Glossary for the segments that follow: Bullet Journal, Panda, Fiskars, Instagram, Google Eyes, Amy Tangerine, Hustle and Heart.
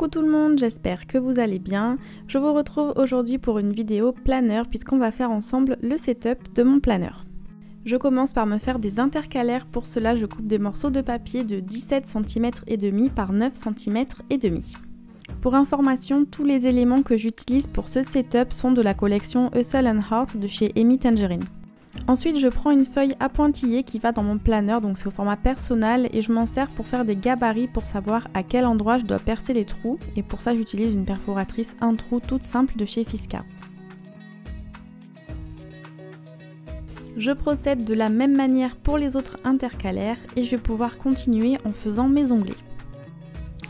Coucou tout le monde, j'espère que vous allez bien. Je vous retrouve aujourd'hui pour une vidéo planeur puisqu'on va faire ensemble le setup de mon planeur. Je commence par me faire des intercalaires, pour cela je coupe des morceaux de papier de 17 cm et demi par 9 cm et demi. Pour information, tous les éléments que j'utilise pour ce setup sont de la collection Hustle and Heart de chez Amy Tangerine. Ensuite, je prends une feuille appointillée qui va dans mon planeur, donc c'est au format personnel, et je m'en sers pour faire des gabarits pour savoir à quel endroit je dois percer les trous, et pour ça j'utilise une perforatrice un trou toute simple de chez Fiskars. Je procède de la même manière pour les autres intercalaires et je vais pouvoir continuer en faisant mes onglets.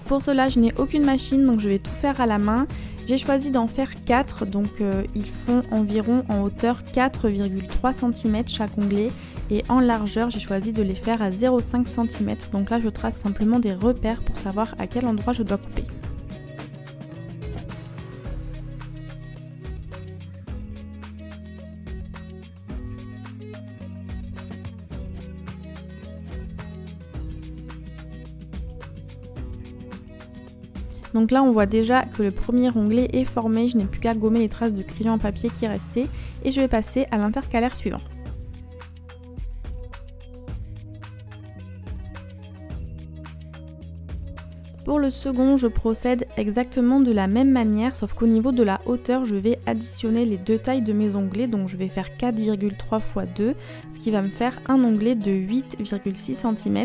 Pour cela, je n'ai aucune machine, donc je vais tout faire à la main. J'ai choisi d'en faire 4, donc ils font environ en hauteur 4,3 cm chaque onglet, et en largeur, j'ai choisi de les faire à 0,5 cm. Donc là, je trace simplement des repères pour savoir à quel endroit je dois couper. Donc là on voit déjà que le premier onglet est formé, je n'ai plus qu'à gommer les traces de crayon en papier qui restaient et je vais passer à l'intercalaire suivant. Pour le second, je procède exactement de la même manière, sauf qu'au niveau de la hauteur, je vais additionner les deux tailles de mes onglets, donc je vais faire 4,3 x 2, ce qui va me faire un onglet de 8,6 cm.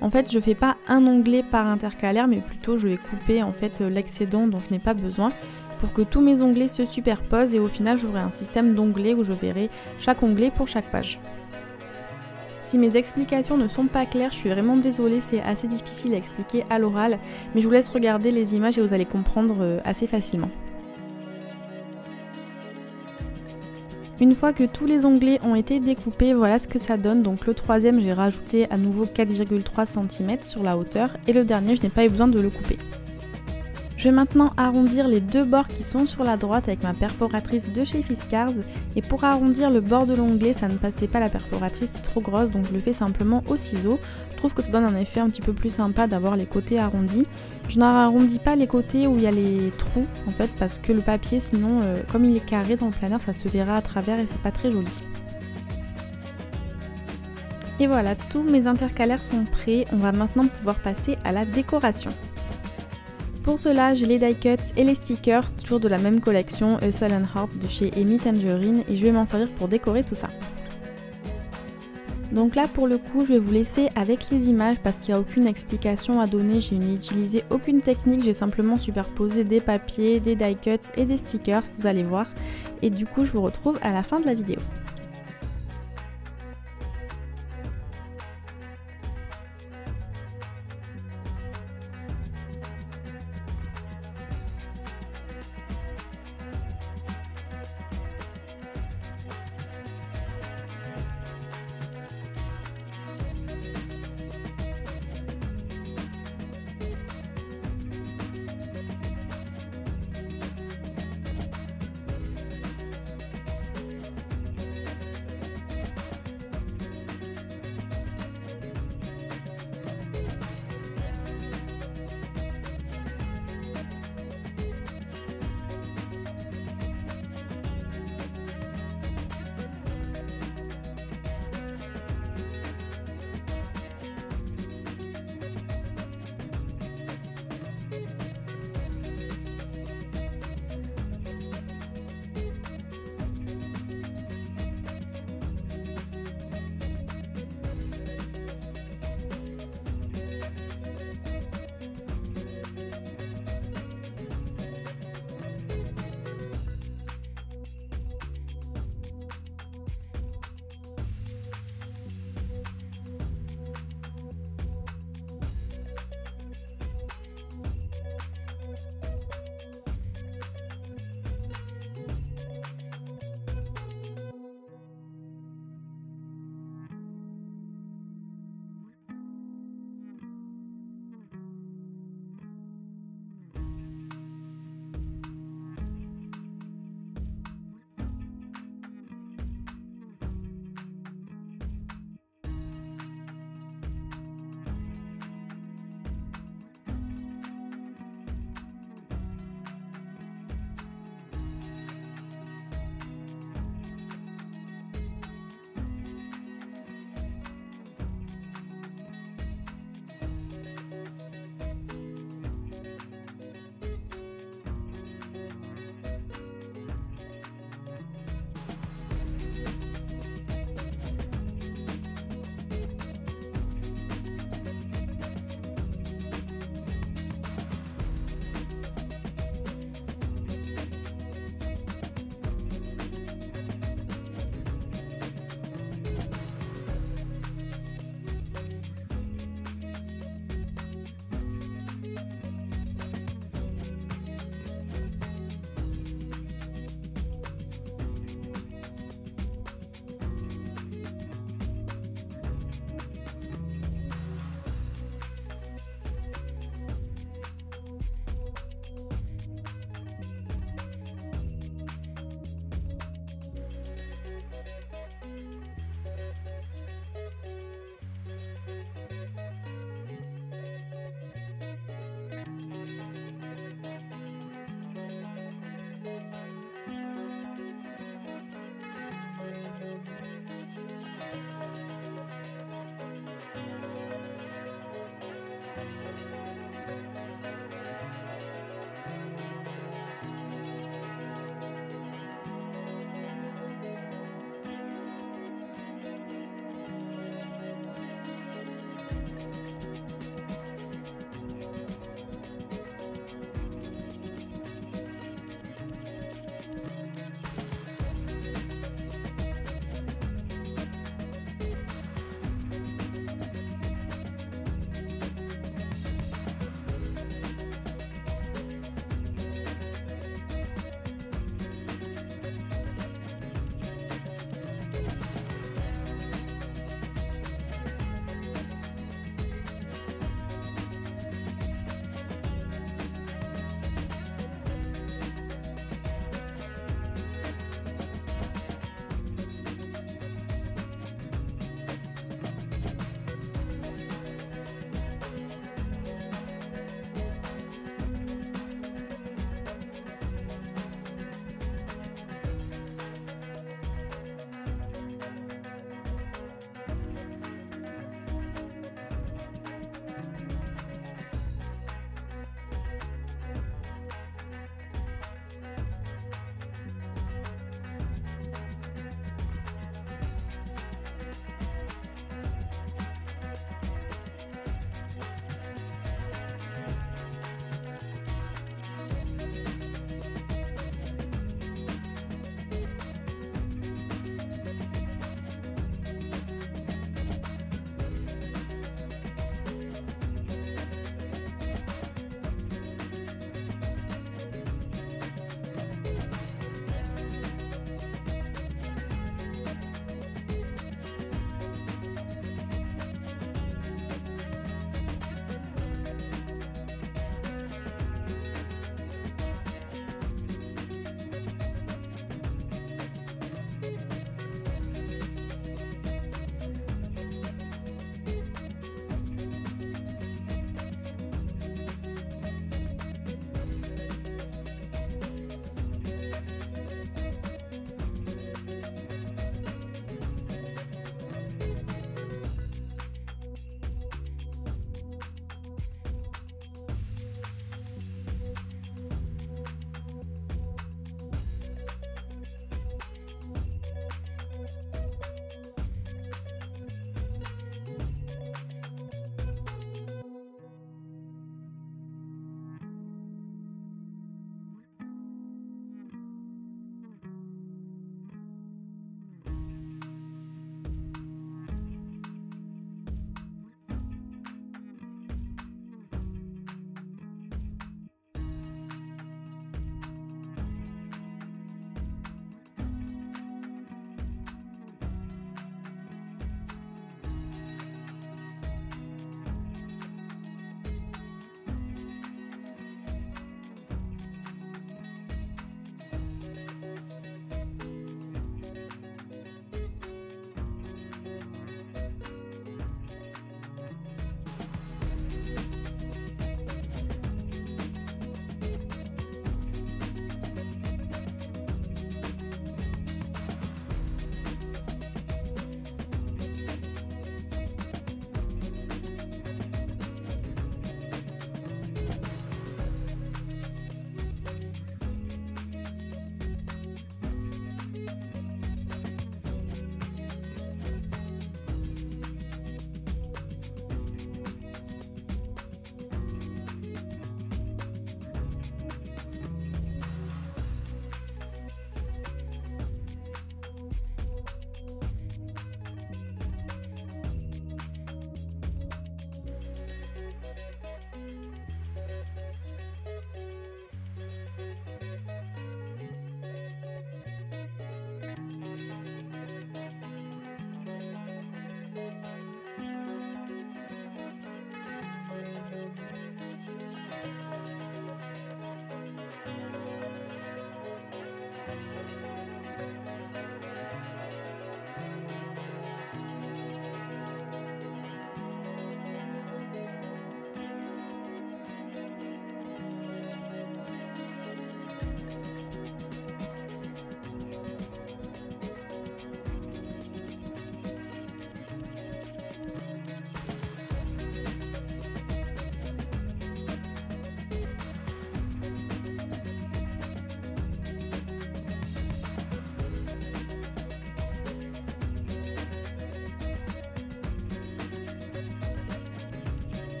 En fait, je fais pas un onglet par intercalaire, mais plutôt je vais couper en fait l'excédent dont je n'ai pas besoin pour que tous mes onglets se superposent, et au final, j'aurai un système d'onglets où je verrai chaque onglet pour chaque page. Si mes explications ne sont pas claires, je suis vraiment désolée, c'est assez difficile à expliquer à l'oral, mais je vous laisse regarder les images et vous allez comprendre assez facilement. Une fois que tous les onglets ont été découpés, voilà ce que ça donne. Donc le troisième, j'ai rajouté à nouveau 4,3 cm sur la hauteur, et le dernier, je n'ai pas eu besoin de le couper. Je vais maintenant arrondir les deux bords qui sont sur la droite avec ma perforatrice de chez Fiskars, et pour arrondir le bord de l'onglet, ça ne passait pas la perforatrice, c'est trop grosse, donc je le fais simplement au ciseau. Je trouve que ça donne un effet un petit peu plus sympa d'avoir les côtés arrondis. Je n'arrondis pas les côtés où il y a les trous en fait, parce que le papier sinon, comme il est carré dans le planeur, ça se verra à travers et c'est pas très joli. Et voilà, tous mes intercalaires sont prêts, on va maintenant pouvoir passer à la décoration. Pour cela, j'ai les die cuts et les stickers, toujours de la même collection Hustle and Heart de chez Amy Tangerine, et je vais m'en servir pour décorer tout ça. Donc là pour le coup, je vais vous laisser avec les images parce qu'il n'y a aucune explication à donner, j'ai utilisé aucune technique, j'ai simplement superposé des papiers, des die cuts et des stickers, vous allez voir, et du coup je vous retrouve à la fin de la vidéo.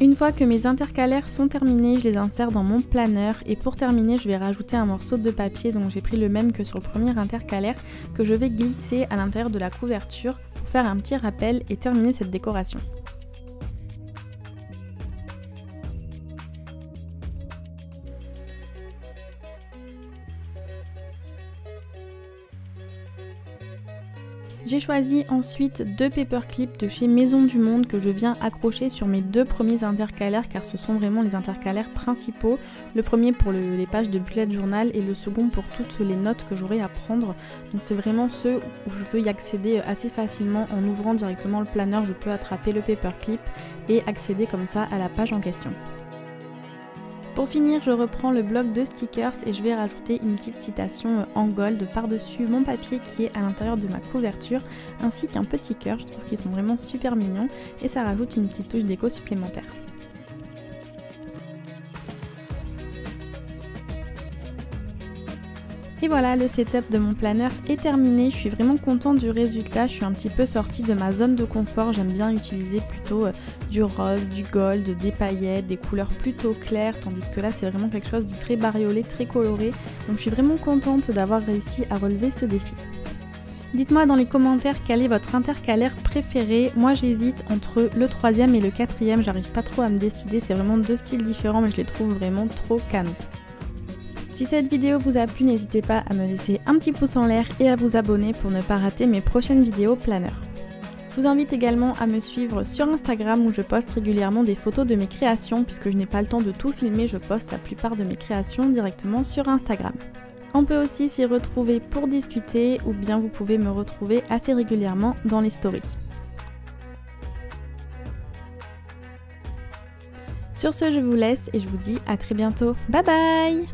Une fois que mes intercalaires sont terminés, je les insère dans mon planeur et pour terminer je vais rajouter un morceau de papier, donc j'ai pris le même que sur le premier intercalaire, que je vais glisser à l'intérieur de la couverture pour faire un petit rappel et terminer cette décoration. J'ai choisi ensuite deux paperclips de chez Maison du Monde que je viens accrocher sur mes deux premiers intercalaires car ce sont vraiment les intercalaires principaux. Le premier pour les pages de bullet journal et le second pour toutes les notes que j'aurai à prendre. Donc c'est vraiment ceux où je veux y accéder assez facilement. En ouvrant directement le planeur, je peux attraper le paperclip et accéder comme ça à la page en question. Pour finir, je reprends le bloc de stickers et je vais rajouter une petite citation en gold par-dessus mon papier qui est à l'intérieur de ma couverture, ainsi qu'un petit cœur, je trouve qu'ils sont vraiment super mignons et ça rajoute une petite touche déco supplémentaire. Et voilà, le setup de mon planeur est terminé, je suis vraiment contente du résultat, je suis un petit peu sortie de ma zone de confort, j'aime bien utiliser plutôt du rose, du gold, des paillettes, des couleurs plutôt claires, tandis que là c'est vraiment quelque chose de très bariolé, très coloré, donc je suis vraiment contente d'avoir réussi à relever ce défi. Dites-moi dans les commentaires quel est votre intercalaire préféré. Moi j'hésite entre le troisième et le quatrième, j'arrive pas trop à me décider, c'est vraiment deux styles différents mais je les trouve vraiment trop canons. Si cette vidéo vous a plu, n'hésitez pas à me laisser un petit pouce en l'air et à vous abonner pour ne pas rater mes prochaines vidéos planeurs. Je vous invite également à me suivre sur Instagram où je poste régulièrement des photos de mes créations puisque je n'ai pas le temps de tout filmer, je poste la plupart de mes créations directement sur Instagram. On peut aussi s'y retrouver pour discuter ou bien vous pouvez me retrouver assez régulièrement dans les stories. Sur ce, je vous laisse et je vous dis à très bientôt. Bye bye!